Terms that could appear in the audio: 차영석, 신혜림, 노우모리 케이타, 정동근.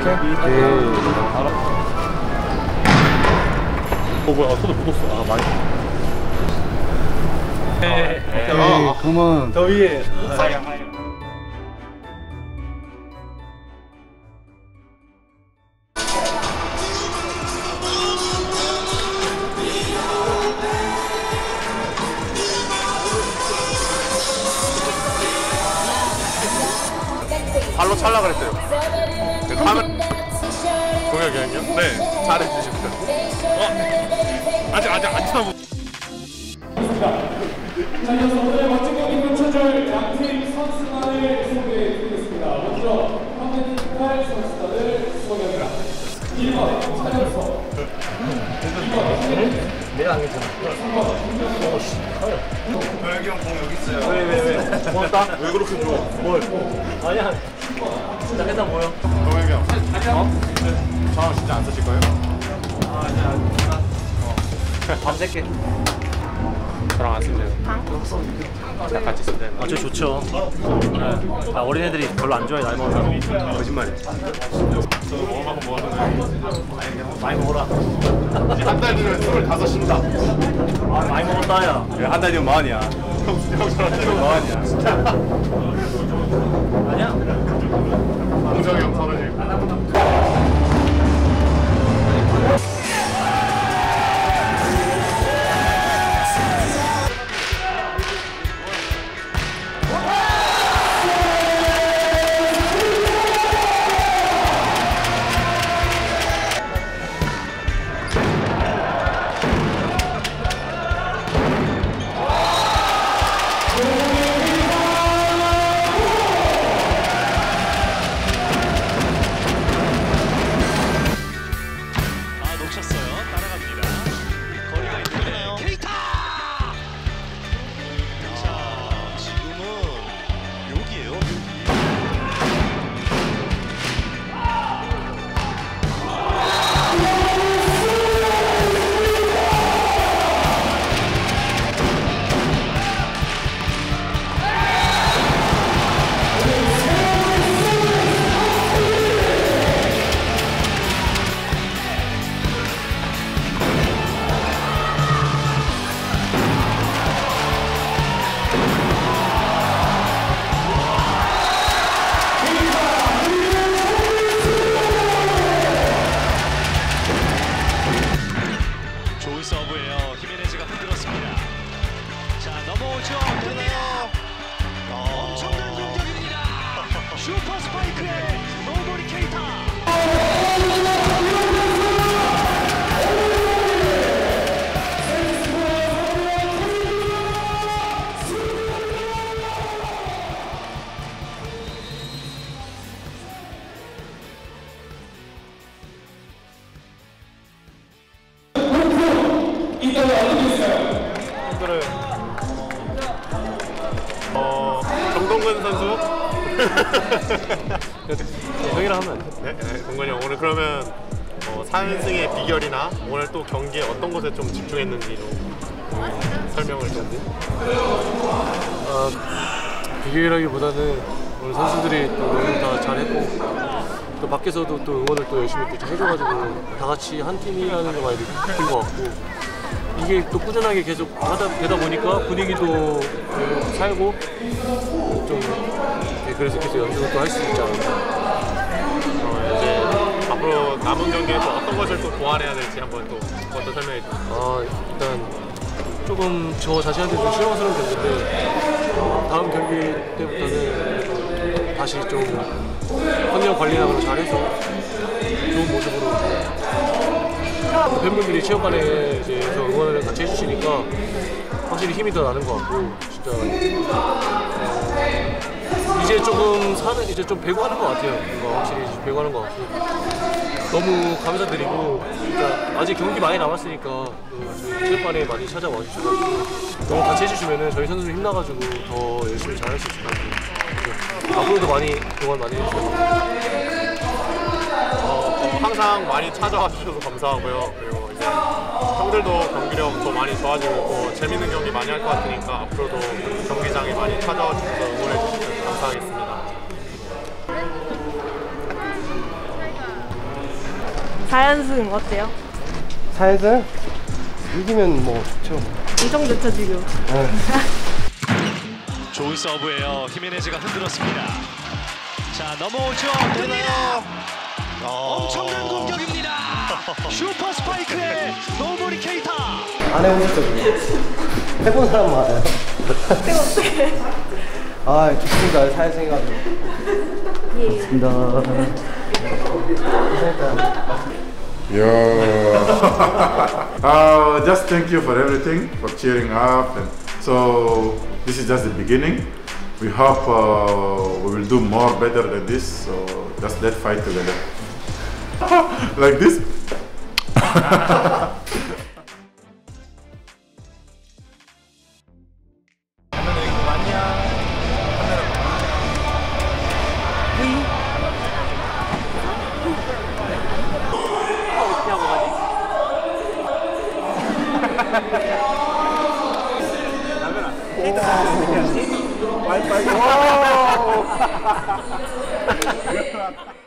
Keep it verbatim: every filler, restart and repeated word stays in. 이렇게? 네. 어 뭐야, 손에 묻었어. 아 많이. 네. 네. 그러면 더 위에. 발로 찰라 그랬어요. 다음은 공약 경력? 네, 잘해주십니다. 어? 아직 아직 안 참고. 자, 이어서 오늘 멋진 경기 선수들 양팀 선수단을 소개해드리겠습니다. 먼저 한국인 팔 선수단을 소개합니다. 일 번 차영석, 이 번 신혜림, 내가 안 했잖아. 삼 번 별기 형 공 여기 있어요. 왜 왜 왜? 고맙다. 왜 그렇게 줘? 뭘? 아니야. 진짜 해다 보여. 동혁이 형. 어? 저랑 진짜 안 쓰실 거예요? 아, 아니야. 어. 밤새게. 저랑 안 쓰세요. 다 같이 쓰세요. 아, 저 좋죠. 네. 아, 어린애들이 별로 안 좋아해, 나이 먹으면. 거짓말이야. 저 먹을 만큼 먹었는데. 많이 먹어라. 한 달 뒤면 스물다섯입니다. 아, 많이 먹었다, 야. 그래, 한 달 뒤면 마흔이야. 형, 저랑 지금 마흔이야. 진짜. 아니야? 공정이 형 서른이 슈퍼 스파이크의 노우모리 케이타. 이따가 알려드리겠어요. 그래. 어, 정동근 선수. 형이랑 하면 안 돼? 네, 동근이 형 오늘 그러면 어, 사 연승의 비결이나 오늘 또 경기에 어떤 것에 좀 집중했는지 좀 설명을 해주세요. 어, 비결이라기보다는 오늘 선수들이 또 너무 다 잘했고 또 밖에서도 또 응원을 또 열심히 또 해줘가지고 다 같이 한 팀이라는 걸 많이 느낀 것 같고. 이게 또 꾸준하게 계속 하다 되다 보니까 분위기도 살고 좀 그래서 계속 연습을 또 할 수 있지 않을까. 어, 이제 앞으로 남은 경기에서 어떤 것을 또 보완해야 될지 한번 또 어떤 설명해 주세요. 아, 일단 조금 저 자신한테 좀 실망스러운 경기인데 어, 다음 경기 때부터는 다시 좀 컨디션 관리나 그런 잘해서 좋은 모습으로. 팬분들이 체육관에 이제 응원을 같이 해주시니까 확실히 힘이 더 나는 것 같고 진짜 이제 조금 사는 이제 좀 배구하는 것 같아요. 뭔가 확실히 배구하는 것 같고 너무 감사드리고 진짜 아직 경기 많이 남았으니까 저희 체육관에 많이 찾아와 주셔서 너무 같이 해주시면은 저희 선수들 힘나가지고 더 열심히 잘할 수 있을 것 같아요. 앞으로도 많이 응원 많이 해주세요. 항상 많이 찾아와 주셔서 감사하고요. 그리고 이제 형들도 경기력 더 많이 좋아지고 있고 재밌는 경기 많이 할 것 같으니까 앞으로도 경기장에 많이 찾아와 주셔서 응원해 주시면 감사하겠습니다. 사 연승 어때요? 사 연승? 이기면 뭐 좋죠. 엄청 좋죠 지금. 좋은 서브예요. 히메네즈가 흔들었습니다. 자 넘어오죠. 됩니다. 엄청난 공격입니다. 슈퍼 스파이크의 노우모리 케이타. 안 해보셨죠? 해본 사람 많아요. 그럼 어떡해. 아 좋습니다. 사 연승이가지고. 예. 좋습니다. Yeah. uh, just thank you for everything, for cheering up. And so this is just the beginning. We hope uh, we will do more, better than this. So just let's fight together. Like this. 와우.